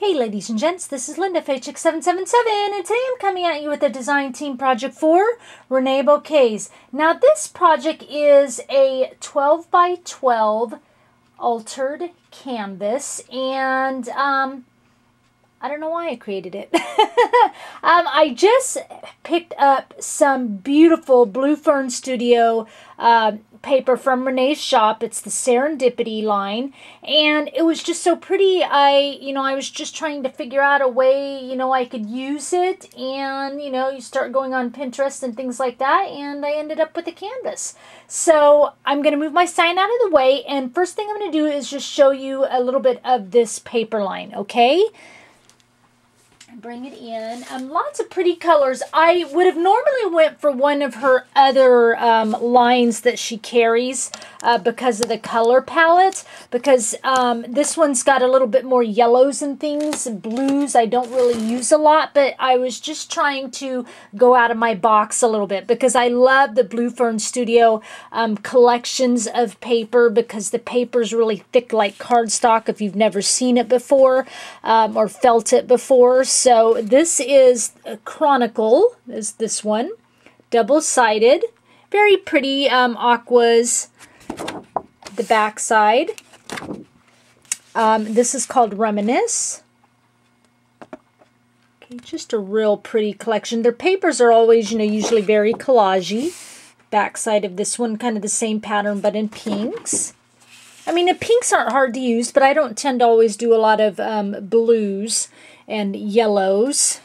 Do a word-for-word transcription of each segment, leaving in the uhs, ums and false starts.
Hey ladies and gents, this is Linda Faythchik seven seven seven, and today I'm coming at you with a design team project for Reneabouquets. Now this project is a twelve by twelve altered canvas, and um, I don't know why I created it. um, I just picked up some beautiful Blue Fern Studio uh, paper from Rene's shop. It's the Serendipity line, and it was just so pretty. I, you know, I was just trying to figure out a way, you know, I could use it, and, you know, you start going on Pinterest and things like that, and I ended up with a canvas. So I'm going to move my sign out of the way, and first thing I'm going to do is just show you a little bit of this paper line, okay? Bring it in. Um, lots of pretty colors. I would have normally went for one of her other um, lines that she carries uh, because of the color palette, because um, this one's got a little bit more yellows and things, and blues I don't really use a lot, but I was just trying to go out of my box a little bit because I love the Blue Fern Studio um, collections of paper, because the paper's really thick like cardstock if you've never seen it before um, or felt it before. So this is a Chronicle, is this one, double-sided, very pretty um, aquas, the backside. Um, this is called Reminisce. Okay, just a real pretty collection. Their papers are always, you know, usually very collagey. Backside of this one, kind of the same pattern, but in pinks. I mean, the pinks aren't hard to use, but I don't tend to always do a lot of um, blues and yellows,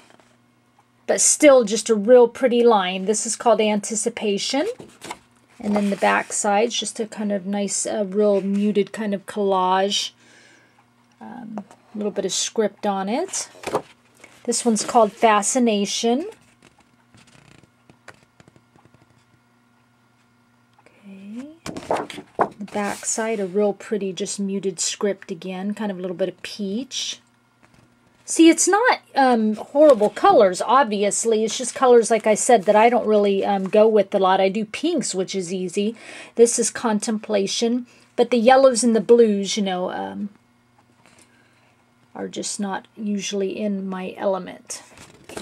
but still just a real pretty line. This is called Anticipation, and then the back side's just a kind of nice, uh, real muted kind of collage, a um, little bit of script on it. This one's called Fascination. Okay, the back side, a real pretty, just muted script again, kind of a little bit of peach. See, it's not um, horrible colors, obviously. It's just colors, like I said, that I don't really um, go with a lot. I do pinks, which is easy. This is Contemplation. But the yellows and the blues, you know, um, are just not usually in my element.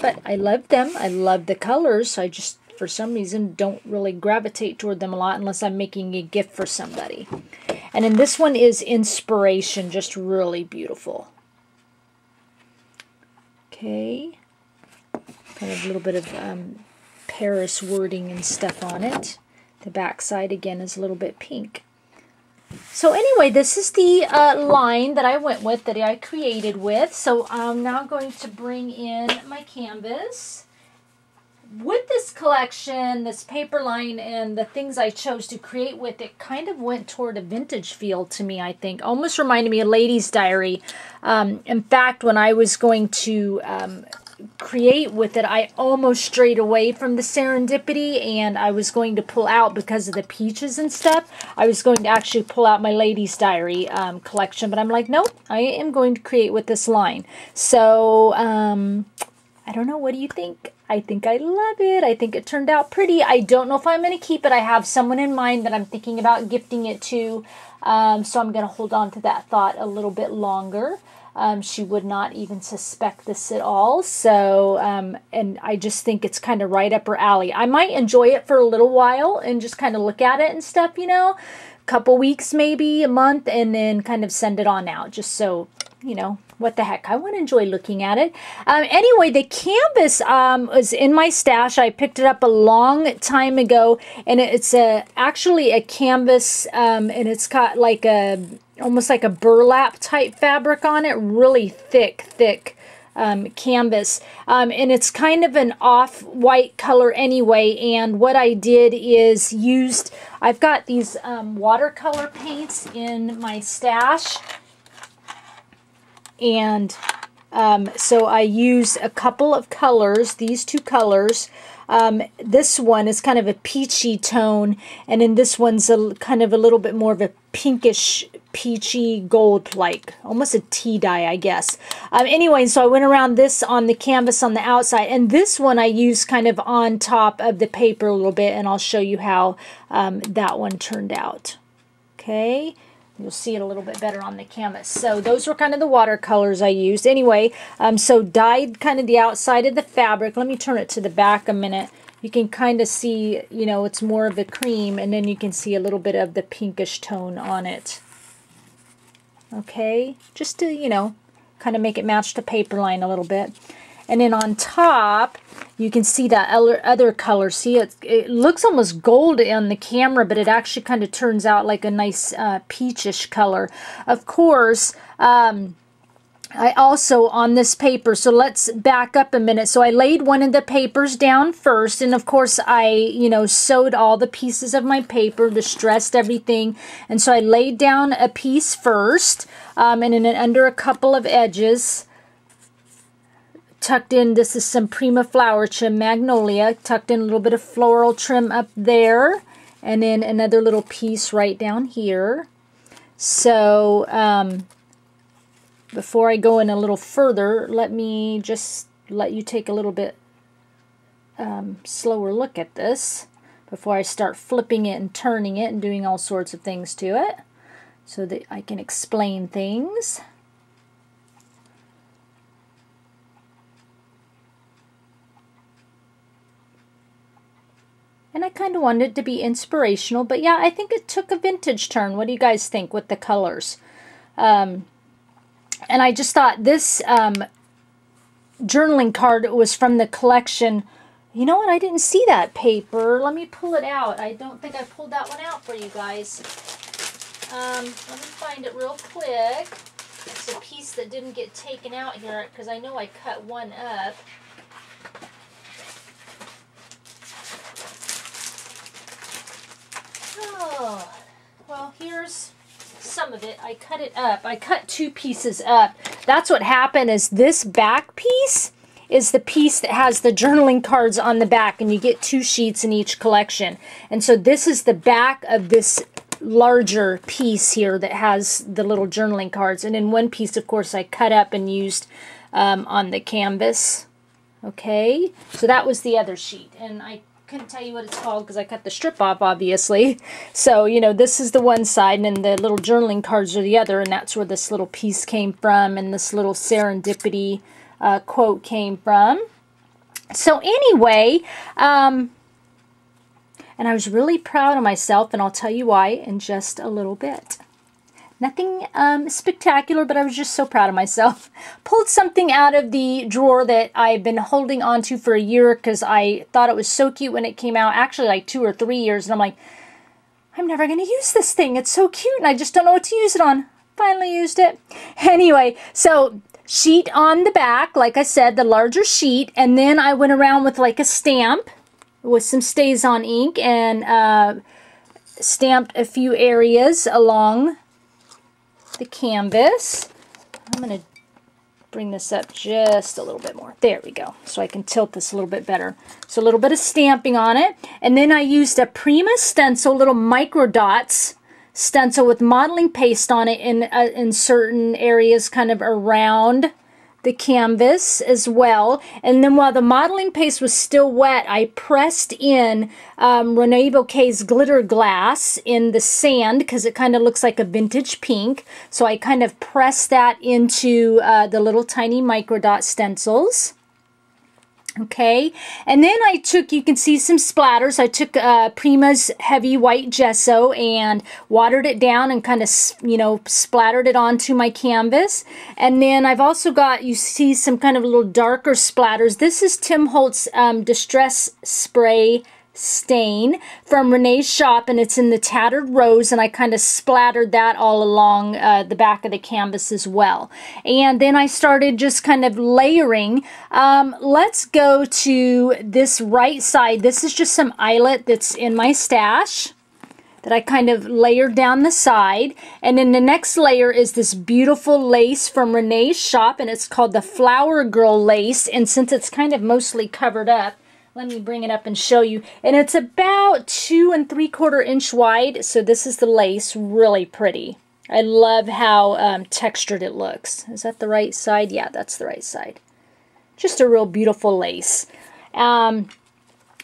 But I love them. I love the colors. So I just, for some reason, don't really gravitate toward them a lot unless I'm making a gift for somebody. And then this one is Inspiration, just really beautiful. Okay, kind of a little bit of um, Paris wording and stuff on it. The back side again is a little bit pink. So anyway, this is the uh, line that I went with, that I created with. So I'm now going to bring in my canvas. With this collection, this paper line, and the things I chose to create with it, kind of went toward a vintage feel to me, I think. Almost reminded me of Lady's Diary. Um, in fact, when I was going to um, create with it, I almost strayed away from the Serendipity, and I was going to pull out, because of the peaches and stuff, I was going to actually pull out my Lady's Diary um, collection. But I'm like, nope, I am going to create with this line. So, um, I don't know. What do you think? I think I love it. I think it turned out pretty. I don't know if I'm going to keep it. I have someone in mind that I'm thinking about gifting it to. Um, so I'm going to hold on to that thought a little bit longer. Um, she would not even suspect this at all. So, um, and I just think it's kind of right up her alley. I might enjoy it for a little while and just kind of look at it and stuff, you know, a couple weeks, maybe a month, and then kind of send it on out, just so, you know, what the heck, I want to enjoy looking at it. Um, anyway, the canvas um, was in my stash. I picked it up a long time ago, and it's a, actually a canvas, um, and it's got like a, almost like a burlap type fabric on it, really thick, thick um, canvas. Um, and it's kind of an off-white color anyway, and what I did is used, I've got these um, watercolor paints in my stash, and um, so I used a couple of colors, these two colors. Um, this one is kind of a peachy tone, and then this one's a, kind of a little bit more of a pinkish, peachy gold, like almost a tea dye, I guess. Um, anyway, so I went around this on the canvas on the outside, and this one I used kind of on top of the paper a little bit, and I'll show you how um, that one turned out. Okay, You'll see it a little bit better on the canvas. So those were kind of the watercolors I used. Anyway, um, so dyed kind of the outside of the fabric. Let me turn it to the back a minute. You can kind of see, you know, it's more of a cream, and then you can see a little bit of the pinkish tone on it. Okay, just to, you know, kind of make it match the paper line a little bit. And then on top, you can see that other color. See, it, it looks almost gold on the camera, but it actually kind of turns out like a nice uh, peachish color. Of course, um, I also, on this paper, so let's back up a minute. So I laid one of the papers down first, and of course I, you know, sewed all the pieces of my paper, distressed everything. And so I laid down a piece first, um, and then under a couple of edges, tucked in, this is some Prima flower trim, magnolia, tucked in a little bit of floral trim up there, and then another little piece right down here. So um, before I go in a little further, let me just let you take a little bit um, slower look at this before I start flipping it and turning it and doing all sorts of things to it so that I can explain things. And I kind of wanted it to be inspirational, but yeah, I think it took a vintage turn. What do you guys think with the colors? Um, and I just thought this um, journaling card was from the collection. You know what? I didn't see that paper. Let me pull it out. I don't think I pulled that one out for you guys. Um, let me find it real quick. It's a piece that didn't get taken out here because I know I cut one up. Oh, well, here's some of it. I cut it up. I cut two pieces up. That's what happened is this back piece is the piece that has the journaling cards on the back, and you get two sheets in each collection. And so this is the back of this larger piece here that has the little journaling cards. And then one piece, of course, I cut up and used um, on the canvas. Okay, so that was the other sheet. And I couldn't tell you what it's called because I cut the strip off, obviously. So, you know, this is the one side, and then the little journaling cards are the other, and that's where this little piece came from, and this little serendipity uh, quote came from. So anyway, um, and I was really proud of myself, and I'll tell you why in just a little bit. Nothing um, spectacular, but I was just so proud of myself. Pulled something out of the drawer that I've been holding on to for a year because I thought it was so cute when it came out. Actually, like two or three years. And I'm like, I'm never going to use this thing. It's so cute, and I just don't know what to use it on. Finally used it. Anyway, so sheet on the back, like I said, the larger sheet. And then I went around with like a stamp with some Stazon ink and uh, stamped a few areas along the canvas. I'm going to bring this up just a little bit more. There we go. So I can tilt this a little bit better. So a little bit of stamping on it. And then I used a Prima stencil, little micro dots stencil with modeling paste on it in, uh, in certain areas kind of around the canvas as well. And then while the modeling paste was still wet, I pressed in um, Reneabouquets glitter glass in the sand because it kind of looks like a vintage pink. So I kind of pressed that into uh, the little tiny microdot stencils. Okay, and then I took, you can see some splatters. I took uh, Prima's heavy white gesso and watered it down and kind of, you know, splattered it onto my canvas. And then I've also got, you see some kind of little darker splatters. This is Tim Holtz um, Distress Spray stain from Renee's shop, and it's in the Tattered Rose, and I kind of splattered that all along uh, the back of the canvas as well. And then I started just kind of layering. Um, let's go to this right side. This is just some eyelet that's in my stash that I kind of layered down the side. And then the next layer is this beautiful lace from Renee's shop, and it's called the Flower Girl Lace. And since it's kind of mostly covered up, let me bring it up and show you. And it's about two and three quarter inch wide. So this is the lace. Really pretty. I love how um, textured it looks. Is that the right side? Yeah, that's the right side. Just a real beautiful lace. Um,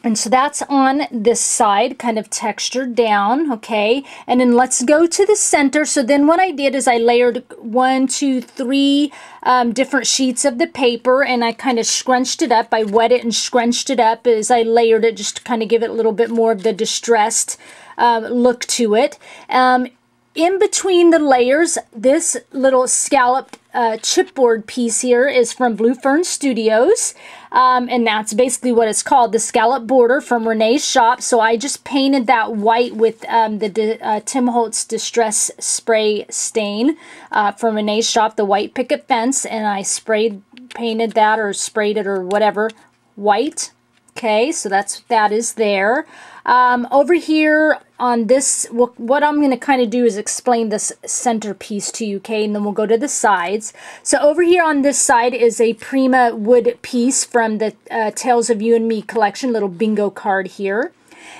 And so that's on this side, kind of textured down, okay? And then let's go to the center. So then what I did is I layered one, two, three um, different sheets of the paper, and I kind of scrunched it up. I wet it and scrunched it up as I layered it just to kind of give it a little bit more of the distressed um, look to it. Um, in between the layers, this little scalloped Uh, chipboard piece here is from Blue Fern Studios, um, and that's basically what it's called, the scallop border from Renee's shop. So I just painted that white with um, the uh, Tim Holtz Distress Spray stain uh, from Renee's shop, the white picket fence, and I sprayed, painted that or sprayed it or whatever white. Okay, so that's what that is there. Um, over here on this, what I'm going to kind of do is explain this center piece to you, okay, and then we'll go to the sides. So over here on this side is a Prima wood piece from the uh, Tales of You and Me collection, little bingo card here.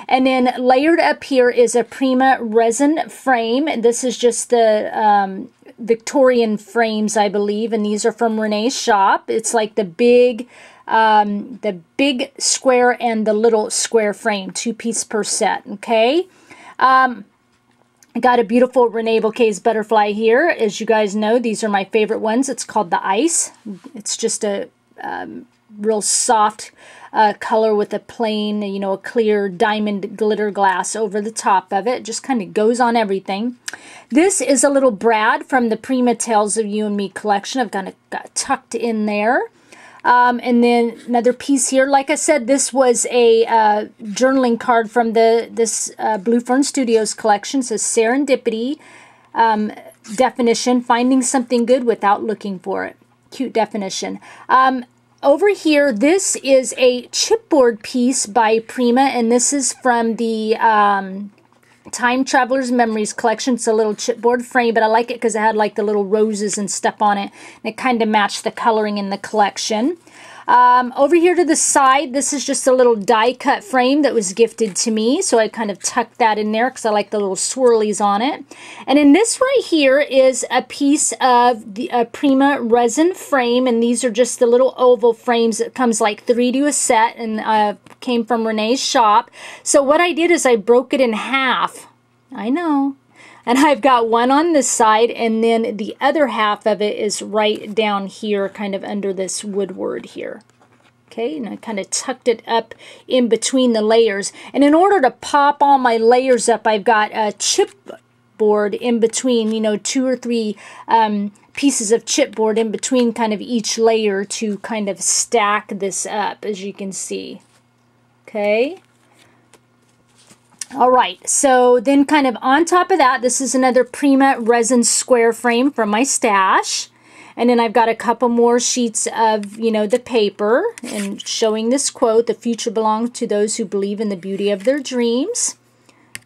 And then layered up here is a Prima resin frame. This is just the um, Victorian frames, I believe, and these are from Renee's shop. It's like the big... Um, the big square and the little square frame, two piece per set, okay? Um, I got a beautiful Reneabouquets butterfly here. As you guys know, these are my favorite ones. It's called the Ice. It's just a um, real soft uh, color with a plain, you know, a clear diamond glitter glass over the top of it. Just kind of goes on everything. This is a little Brad from the Prima Tales of You and Me collection. I've got it got tucked in there. Um, and then another piece here. Like I said, this was a uh, journaling card from the this uh, Blue Fern Studios collection. So serendipity um, definition, finding something good without looking for it. Cute definition. Um, over here, this is a chipboard piece by Prima, and this is from the um, Time Traveler's Memories collection. It's a little chipboard frame, but I like it because it had like the little roses and stuff on it, and it kind of matched the coloring in the collection. Um, over here to the side, this is just a little die cut frame that was gifted to me, so I kind of tucked that in there because I like the little swirlies on it. And then this right here is a piece of the uh, Prima resin frame, and these are just the little oval frames that comes like three to a set, and uh, came from Renee's shop. So what I did is I broke it in half. I know. And I've got one on this side, and then the other half of it is right down here, kind of under this woodward here. Okay, and I kind of tucked it up in between the layers. And in order to pop all my layers up, I've got a chipboard in between, you know, two or three um, pieces of chipboard in between kind of each layer to kind of stack this up, as you can see. Okay. All right, so then kind of on top of that, this is another Prima resin square frame from my stash. And then I've got a couple more sheets of, you know, the paper, and showing this quote, "The future belongs to those who believe in the beauty of their dreams."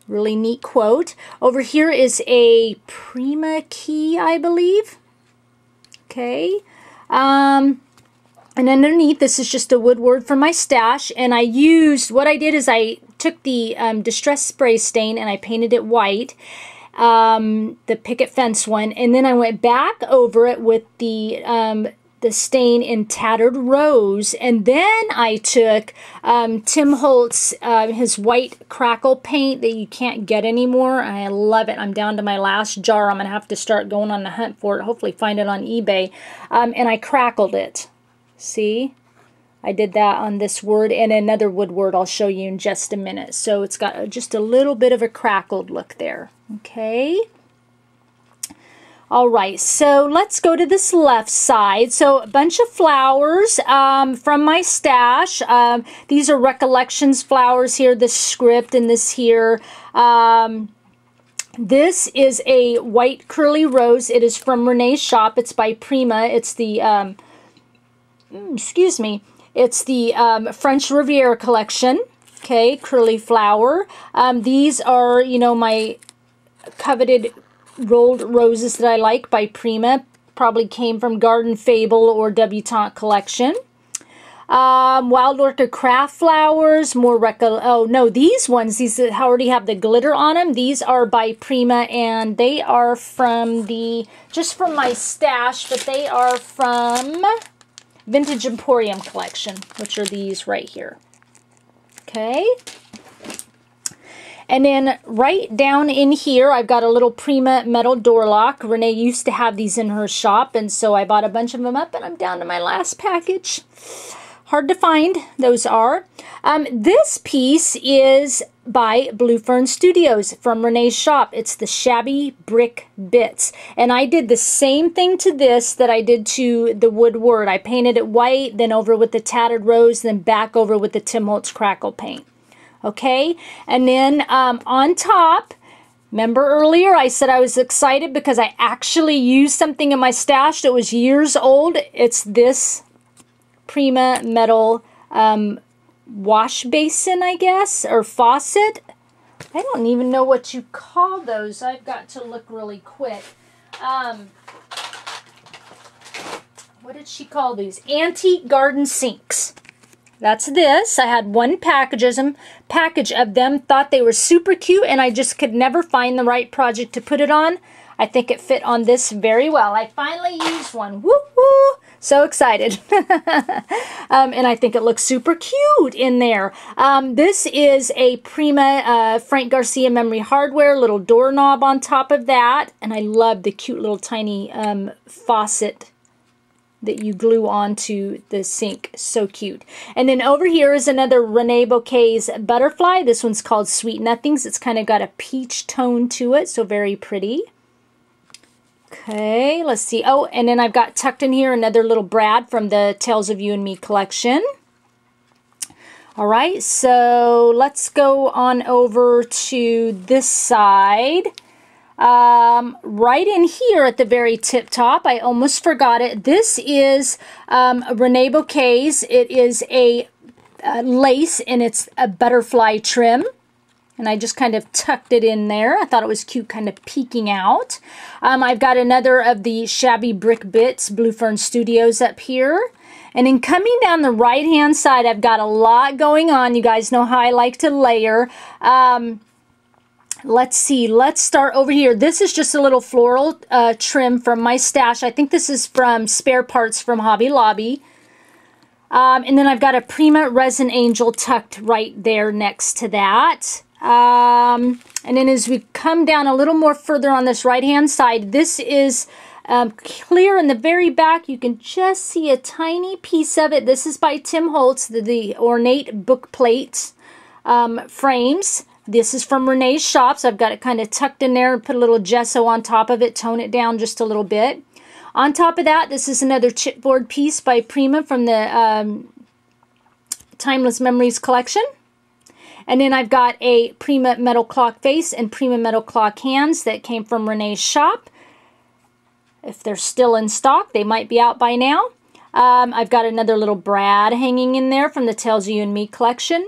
Really neat quote. Over here is a Prima key, I believe. Okay. Um... And underneath, this is just a woodward from my stash, and I used, what I did is I took the um, Distress Spray stain and I painted it white, um, the picket fence one, and then I went back over it with the, um, the stain in Tattered Rose, and then I took um, Tim Holtz, uh, his white crackle paint that you can't get anymore. I love it. I'm down to my last jar. I'm going to have to start going on the hunt for it, hopefully find it on eBay, um, and I crackled it. See, I did that on this word and another wood word I'll show you in just a minute. So it's got just a little bit of a crackled look there. Okay. All right, so let's go to this left side. So a bunch of flowers um, from my stash. Um, these are Recollections flowers here, this script and this here. Um, this is a white curly rose. It is from Renee's shop. It's by Prima. It's the... Um, excuse me, it's the um, French Riviera Collection, okay, curly flower. Um, these are, you know, my coveted rolled roses that I like by Prima, probably came from Garden Fable or Debutante Collection. Um, Wild Orchid Craft Flowers, more reco- oh no, these ones, these that already have the glitter on them, these are by Prima, and they are from the, just from my stash, but they are from... Vintage Emporium collection, which are these right here. Okay. And then right down in here, I've got a little Prima metal door lock. Renee used to have these in her shop, and so I bought a bunch of them up, and I'm down to my last package. Hard to find, those are. Um, this piece is by Blue Fern Studios from Renee's shop. It's the Shabby Brick Bits. And I did the same thing to this that I did to the Woodward. I painted it white, then over with the Tattered Rose, then back over with the Tim Holtz Crackle paint. Okay, and then um, on top, remember earlier I said I was excited because I actually used something in my stash that was years old. It's this Prima metal um, wash basin, I guess, or faucet. I don't even know what you call those. I've got to look really quick. Um, what did she call these? Antique garden sinks. That's this. I had one package of them, thought they were super cute, and I just could never find the right project to put it on. I think it fit on this very well. I finally used one. Woo woo! So excited. um, and I think it looks super cute in there. Um, this is a Prima uh, Frank Garcia Memory Hardware, little doorknob on top of that. And I love the cute little tiny um, faucet that you glue onto the sink. So cute. And then over here is another Reneabouquets butterfly. This one's called Sweet Nothings. It's kind of got a peach tone to it, so very pretty. Okay, let's see. Oh, and then I've got tucked in here another little Brad from the Tales of You and Me collection. All right, so let's go on over to this side. Um, right in here at the very tip top, I almost forgot it. This is um, Reneabouquets. It is a, a lace, and it's a butterfly trim. And I just kind of tucked it in there. I thought it was cute, kind of peeking out. Um, I've got another of the Shabby Brick Bits, Blue Fern Studios up here. And then coming down the right-hand side, I've got a lot going on. You guys know how I like to layer. Um... Let's see. Let's start over here. This is just a little floral uh, trim from my stash. I think this is from Spare Parts from Hobby Lobby. Um, and then I've got a Prima Resin Angel tucked right there next to that. Um, and then as we come down a little more further on this right-hand side, this is um, clear in the very back. You can just see a tiny piece of it. This is by Tim Holtz, the, the ornate book plate um, frames. This is from Renee's shop, so I've got it kind of tucked in there and put a little gesso on top of it, tone it down just a little bit. On top of that, this is another chipboard piece by Prima from the um, Timeless Memories collection. And then I've got a Prima metal clock face and Prima metal clock hands that came from Renee's shop. If they're still in stock, they might be out by now. Um, I've got another little Brad hanging in there from the Tales of You and Me collection.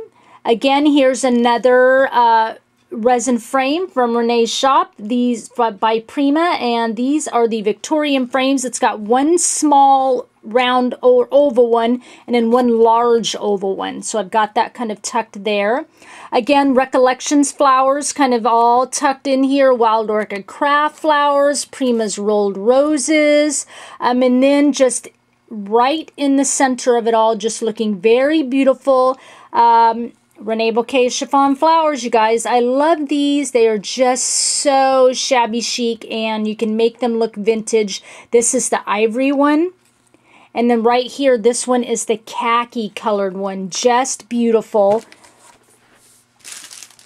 Again, here's another uh, resin frame from Renee's shop. These by Prima, and these are the Victorian frames. It's got one small round or oval one, and then one large oval one. So I've got that kind of tucked there. Again, Recollections flowers kind of all tucked in here. Wild Orchid Craft Flowers, Prima's Rolled Roses, um, and then just right in the center of it all, just looking very beautiful. Um, Reneabouquets chiffon flowers, you guys. I love these. They are just so shabby chic, and you can make them look vintage. This is the ivory one. And then right here, this one is the khaki colored one. Just beautiful.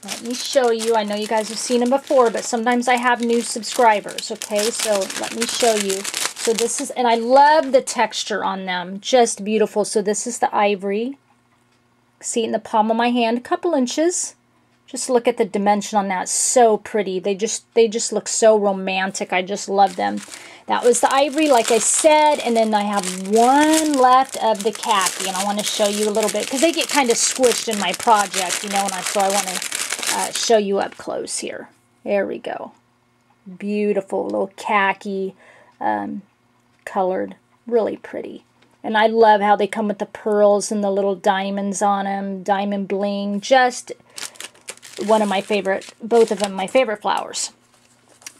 Let me show you. I know you guys have seen them before, but sometimes I have new subscribers, okay? So let me show you. So this is, and I love the texture on them. Just beautiful. So this is the ivory. See it in the palm of my hand, a couple inches. Just look at the dimension on that. So pretty. They just they just look so romantic. I just love them. That was the ivory, like I said, and then I have one left of the khaki, and I want to show you a little bit because they get kind of squished in my project, you know, and I, so I want to uh, show you up close here. There we go. Beautiful little khaki um, colored. Really pretty. And I love how they come with the pearls and the little diamonds on them, diamond bling. Just one of my favorite, both of them my favorite flowers.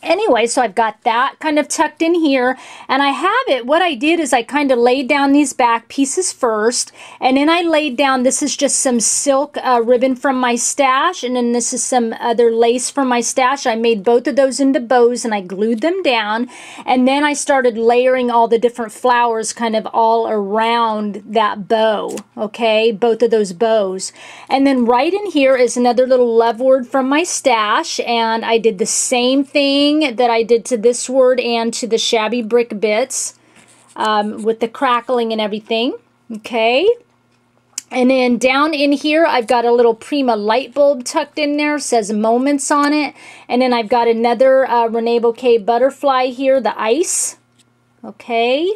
Anyway, so I've got that kind of tucked in here, and I have it. What I did is I kind of laid down these back pieces first, and then I laid down, this is just some silk uh, ribbon from my stash, and then this is some other lace from my stash. I made both of those into bows, and I glued them down, and then I started layering all the different flowers kind of all around that bow, okay, both of those bows. And then right in here is another little love word from my stash, and I did the same thing that I did to this word and to the Shabby Brick Bits um, with the crackling and everything, okay? And then down in here, I've got a little Prima light bulb tucked in there, says Moments on it. And then I've got another uh, Reneabouquets butterfly here, the Ice, okay?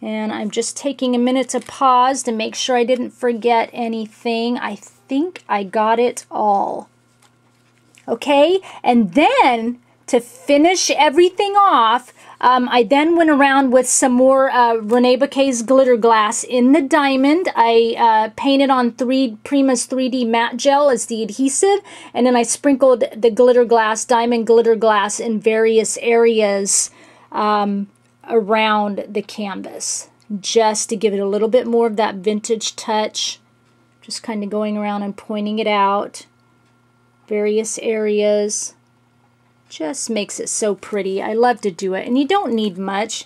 And I'm just taking a minute to pause to make sure I didn't forget anything. I think I got it all, okay? And then to finish everything off, um, I then went around with some more uh, Reneabouquets glitter glass in the diamond. I uh, painted on three Prima's three D matte gel as the adhesive, and then I sprinkled the glitter glass, diamond glitter glass, in various areas um, around the canvas, just to give it a little bit more of that vintage touch. Just kind of going around and pointing it out, various areas. Just makes it so pretty. I love to do it, and you don't need much.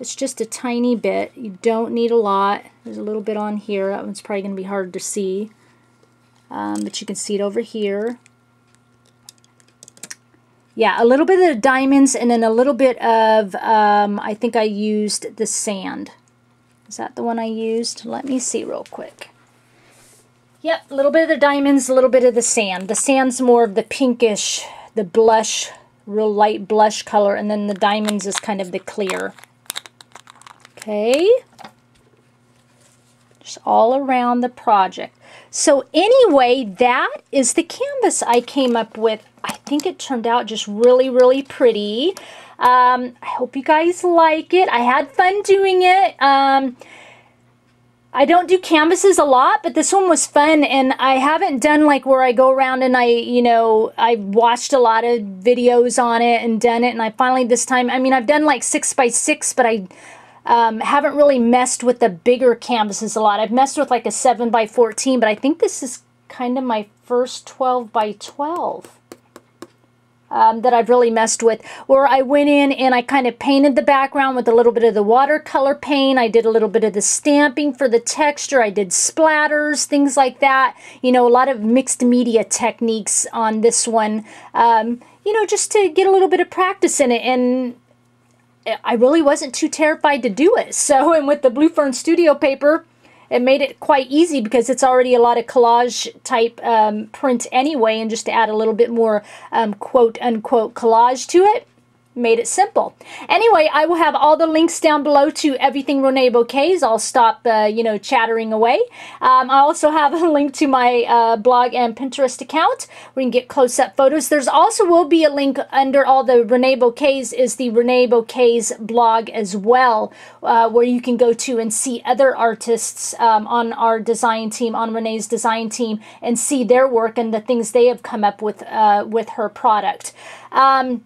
It's just a tiny bit. You don't need a lot. There's a little bit on here. That one's probably going to be hard to see, um, but you can see it over here. Yeah, a little bit of diamonds, and then a little bit of, um, I think I used the sand. Is that the one I used? Let me see real quick. Yep, a little bit of the diamonds, a little bit of the sand. The sand's more of the pinkish, the blush, real light blush color, and then the diamonds is kind of the clear. Okay, just all around the project. So anyway, that is the canvas I came up with. I think it turned out just really, really pretty. Um, I hope you guys like it. I had fun doing it. Um, I don't do canvases a lot, but this one was fun, and I haven't done like where I go around and I, you know, I've watched a lot of videos on it and done it, and I finally this time, I mean, I've done like six by six, but I um, haven't really messed with the bigger canvases a lot. I've messed with like a seven by fourteen, but I think this is kind of my first twelve by twelve. Um, that I've really messed with, where I went in and I kind of painted the background with a little bit of the watercolor paint. I did a little bit of the stamping for the texture. I did splatters, things like that. You know, a lot of mixed media techniques on this one, um, you know, just to get a little bit of practice in it. And I really wasn't too terrified to do it. So, and with the Blue Fern Studio paper, it made it quite easy because it's already a lot of collage type um, print anyway, and just to add a little bit more um, quote unquote collage to it, made it simple. Anyway, I will have all the links down below to everything Reneabouquets. I'll stop, uh, you know, chattering away. Um, I also have a link to my uh, blog and Pinterest account where you can get close-up photos. There's also will be a link under all the Reneabouquets is the Reneabouquets blog as well, uh, where you can go to and see other artists um, on our design team, on Renee's design team, and see their work and the things they have come up with uh, with her product. Um,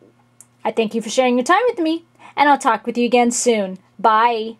I thank you for sharing your time with me, and I'll talk with you again soon. Bye.